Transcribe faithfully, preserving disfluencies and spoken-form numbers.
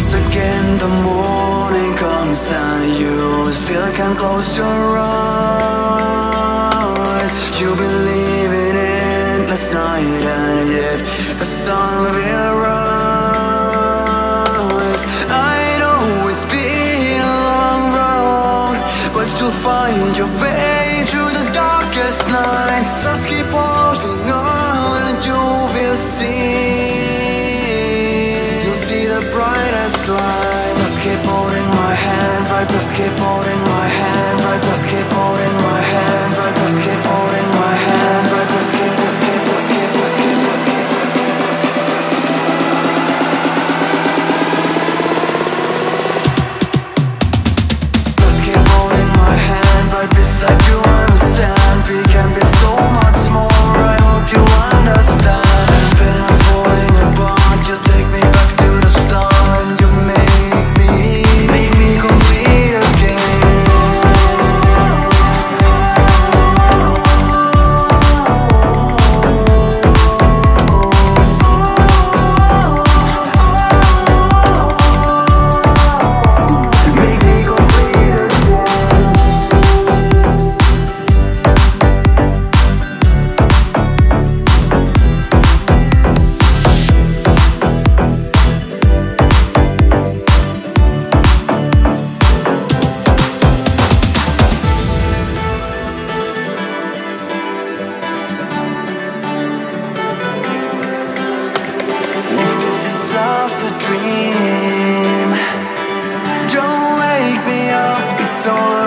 Once again the morning comes and you still can't close your eyes. You've been living endless night and yet the sun will rise. I know it's been a long road, but you'll find your way through the darkest night. Just keep holding on and you will see. See the brightest light. Just keep holding my hand, right? Just keep holding my hand, right? Just keep holding my hand, right? Just keep holding my hand, right? Just keep, just keep, just keep, just keep, just keep, just keep, just keep, just keep. Just keep holding my hand, right beside you. Understand, we can be so much more. I hope you understand. When I'm falling apart, you take me back. So